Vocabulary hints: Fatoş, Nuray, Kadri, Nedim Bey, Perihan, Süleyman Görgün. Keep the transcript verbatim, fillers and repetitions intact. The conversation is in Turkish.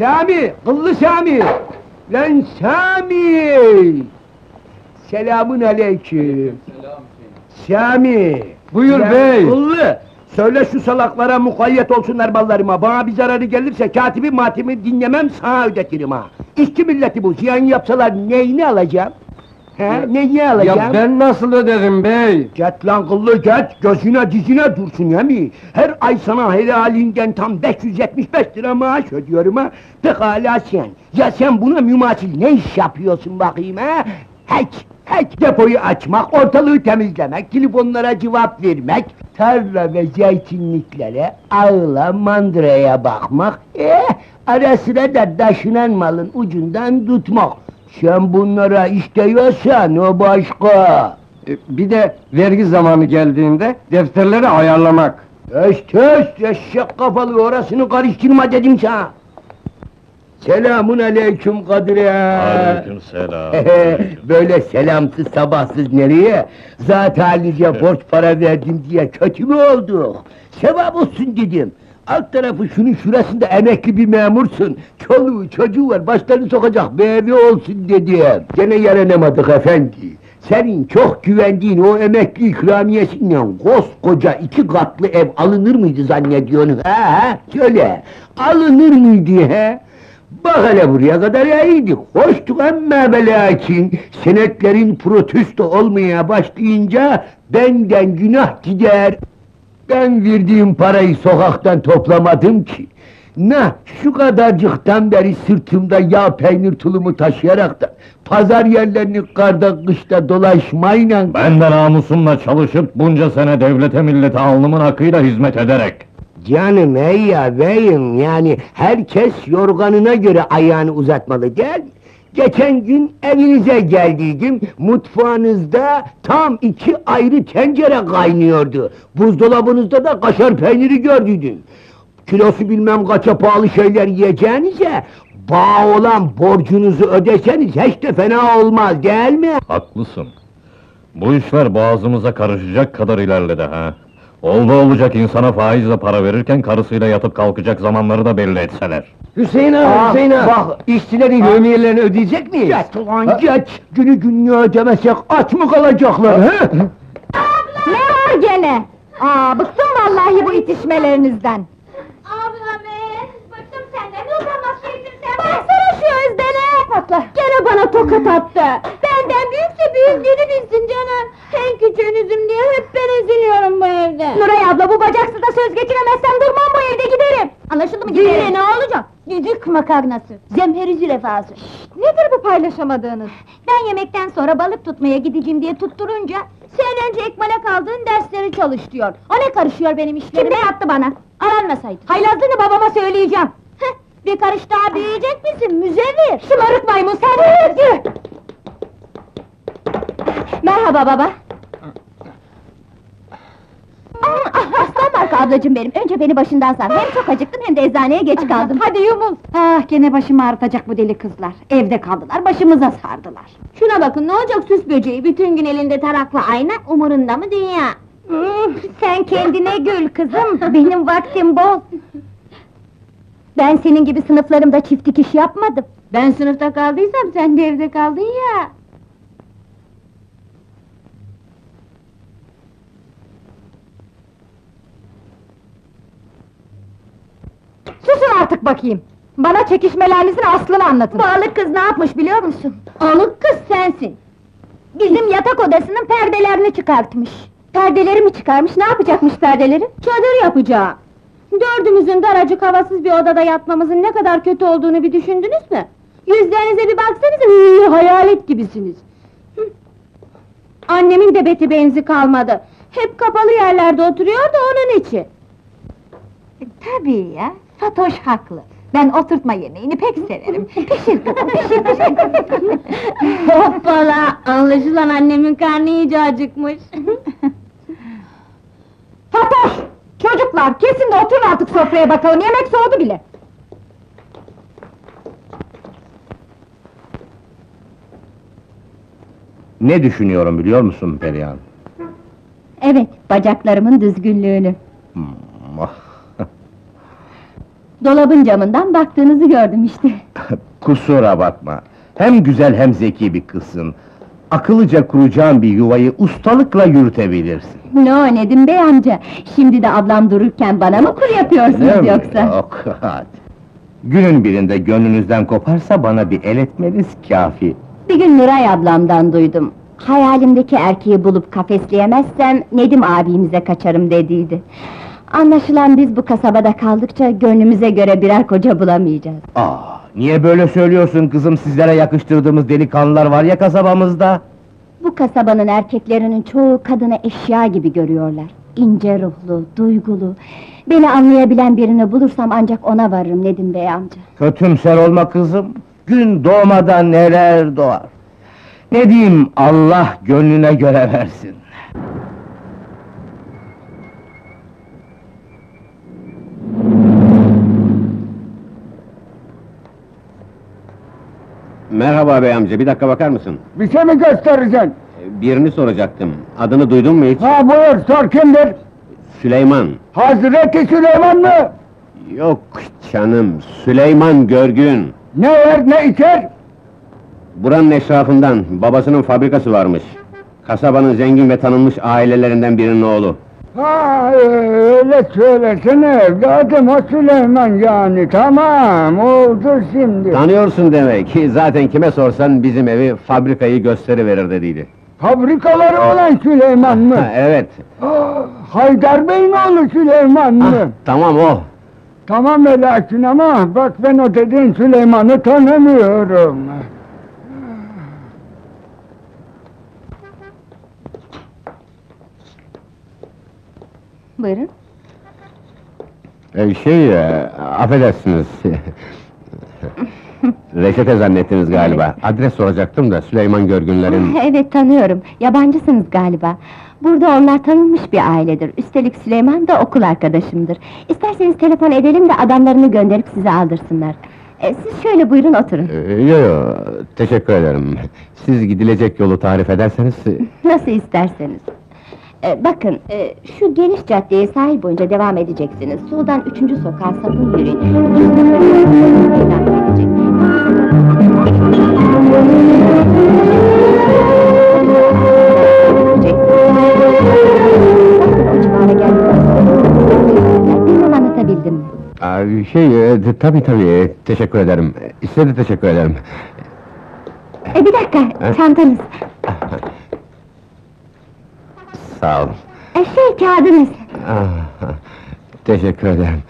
Sami, kıllı Sami! Lan Sami! Selamun aleyküm! Selam Sami! Buyur ya bey! Kıllı! Söyle şu salaklara mukayyet olsunlar ballarıma, bana bir zararı gelirse katibi matimi dinlemem, sana ödetirim ha! İşçi milleti bu, ziyan yapsalar neyini alacağım? He, neyini alacağım? Ya ben nasıl öderim bey? Get lan kıllı get, gözüne dizine dursun ya mi? Her ay sana helalinden tam beş yüz yetmiş beş lira maaş ödüyorum ha! Pekala sen, ya sen buna mümasil ne iş yapıyorsun bakayım ha? Hek! Hek! Depoyu açmak, ortalığı temizlemek, telefonlara cevap vermek, tarla ve zeytinliklere, ağla, mandıraya bakmak, eh! Ara sıra da taşınan malın ucundan tutmak. Sen bunlara istiyorsan o başka! Ee, bir de vergi zamanı geldiğinde defterleri ayarlamak. Öst öst! Eşek kafalı, orasını karıştırma dedim sana! Selamun aleyküm Kadri! Aleyküm selam! Böyle selamsız sabahsız nereye? Zat halinize borç para verdim diye kötü mü olduk? Sevap olsun dedim! Alt tarafı şunun şurasında emekli bir memursun! Çoluğu çocuğu var, başlarını sokacak bir evi olsun dedim! Gene yaranamadık efendi! Senin çok güvendiğin o emekli ikramiyesiyle koskoca iki katlı ev alınır mıydı zannediyorsun? Ha ha! Söyle! Alınır mıydı he? Bak hele buraya kadar ya iyiydik, hoştuk ama belâkin senetlerin protesto olmaya başlayınca benden günah gider. Ben verdiğim parayı sokaktan toplamadım ki. Nah, şu kadarcıktan beri sırtımda yağ peynir tulumu taşıyarak da pazar yerlerini karda kışta dolaşmayla... Ben de namusumla çalışıp bunca sene devlete millete alnımın hakkıyla hizmet ederek... Canım ey ya beyim, yani herkes yorganına göre ayağını uzatmalı, gel! Geçen gün evinize geldiydim, mutfağınızda tam iki ayrı tencere kaynıyordu. Buzdolabınızda da kaşar peyniri gördüydüm. Kilosu bilmem kaça pahalı şeyler yiyeceğinize, bağ olan borcunuzu ödeseniz hiç de fena olmaz, değil mi? Haklısın. Bu işler boğazımıza karışacak kadar ilerledi ha! Oldu olacak insana faizle para verirken karısıyla yatıp kalkacak zamanları da belli etseler. Hüseyin ağa, aa, Hüseyin ağa! Bak, işçilerin yevmiyelerini ödeyecek miyiz? Geç ulan ha. Geç! Günü günlüğü ödemezsek aç mı kalacaklar he? Abla! Ne var gene? Aa, bıktım vallahi bu itişmelerinizden! Ablam ee, bıktım senden, uzanmaz şeysin sen! Baksana şu Özden'e! Patla! Gene bana tokat attı! Benden büyükse büyüklüğünü bilsin canım! Sen küçüğünüzüm diye hep ben eziliyorum bu evde! Nuray abla, bu bacaksızda söz geçiremezsem durmam bu evde, giderim! Anlaşıldı mı giderim? Düğüne ne olacak? Düdük makarnası, zemheri zülefası! Şşşt! Nedir bu paylaşamadığınız? Ben yemekten sonra balık tutmaya gideceğim diye tutturunca... ...Sen önce Ekmal'e kaldığın dersleri çalış diyor! O ne karışıyor benim işlerime? Şimdi attı bana! Aranmasaydı! Haylazlığını babama söyleyeceğim! Hıh! Bir karış daha büyüyecek misin müzevir? Şımarık maymun sen! Merhaba baba! Aslan marka ablacığım benim, önce beni başından sar! Hem çok acıktım hem de eczaneye geç kaldım! Hadi yumul! Ah, gene başımı ağrıtacak bu deli kızlar! Evde kaldılar, başımıza sardılar! Şuna bakın, ne olacak süs böceği? Bütün gün elinde tarakla ayna, umurunda mı dünya? Sen kendine gül kızım, benim vaktim bol! Ben senin gibi sınıflarımda çift dikiş yapmadım! Ben sınıfta kaldıysam, sen de evde kaldın ya! Susun artık bakayım! Bana çekişmelerinizin aslını anlatın! Bu alık kız ne yapmış biliyor musun? Alık kız sensin! Bizim yatak odasının perdelerini çıkartmış! Perdeleri mi çıkarmış, ne yapacakmış perdeleri? Çadır yapacağım! Dördümüzün daracık havasız bir odada yatmamızın ne kadar kötü olduğunu bir düşündünüz mü? Yüzlerinize bir baksanıza, hıı, hayalet gibisiniz! Hı. Annemin de beti benzi kalmadı! Hep kapalı yerlerde oturuyor da onun içi! E, tabii ya! Fatoş haklı! Ben oturtma yemeğini pek severim! Pişir kızım, pişir, pişir! Hoppala! Anlaşılan annemin karnı iyice acıkmış! Fatoş! Çocuklar, kesin de oturun artık sofraya bakalım, yemek soğudu bile! Ne düşünüyorum biliyor musun Perihan? Evet, bacaklarımın düzgünlüğünü! Dolabın camından baktığınızı gördüm işte. Kusura bakma! Hem güzel hem zeki bir kızsın. Akıllıca kuracağın bir yuvayı ustalıkla yürütebilirsin. No Nedim Bey amca, şimdi de ablam dururken bana mı kur yapıyorsunuz yoksa? Yok, hadi! Günün birinde gönlünüzden koparsa bana bir el etmeniz kâfi. Bir gün Nuray ablamdan duydum. Hayalimdeki erkeği bulup kafesleyemezsem Nedim abimize kaçarım dediydi. Anlaşılan biz bu kasabada kaldıkça gönlümüze göre birer koca bulamayacağız. Aa, niye böyle söylüyorsun kızım? Sizlere yakıştırdığımız delikanlılar var ya kasabamızda. Bu kasabanın erkeklerinin çoğu kadını eşya gibi görüyorlar. İnce ruhlu, duygulu. Beni anlayabilen birini bulursam ancak ona varırım Nedim Bey amca. Kötümser olma kızım. Gün doğmadan neler doğar. Ne diyeyim, Allah gönlüne göre versin. Merhaba bey amca, bir dakika bakar mısın? Bir şey mi göstereceksin? Birini soracaktım, adını duydun mu hiç? Ha buyur, sor kimdir? Süleyman. Hazreti Süleyman mı? Yok canım, Süleyman Görgün. Ne yer ne içer? Buranın eşrafından, babasının fabrikası varmış. Kasabanın zengin ve tanınmış ailelerinden birinin oğlu. Ha öyle söylesene evladım, o Süleyman yani, tamam oldu şimdi. Tanıyorsun demek ki, zaten kime sorsan bizim evi fabrikayı gösteriverir dediydi. Fabrikaları olan Süleyman mı? Evet. Ah, Haydar Bey'in oğlu Süleyman mı? Ah, tamam o. Tamam velakin ama bak ben o dediğin Süleyman'ı tanımıyorum. Buyurun. Ee, şey, e, affedersiniz... Reçete zannettiniz galiba, adres soracaktım da Süleyman Görgünlerin... Evet tanıyorum, yabancısınız galiba. Burada onlar tanınmış bir ailedir, üstelik Süleyman da okul arkadaşımdır. İsterseniz telefon edelim de adamlarını gönderip size aldırsınlar. Ee, siz şöyle buyurun oturun. Ee, yo yo, teşekkür ederim. Siz gidilecek yolu tarif ederseniz... Nasıl isterseniz. Ee, bakın, e, şu geniş caddeye sahil boyunca devam edeceksiniz. Soldan üçüncü sokağa sapın yürüyün. Bilmem anlatabildim mi? Aa, şey, e, tabii tabii, teşekkür ederim. Size de teşekkür ederim. Ee, bir dakika, ha? Çantanız. Sağ olun. Şey, kağıdınız. Ah, teşekkür ederim.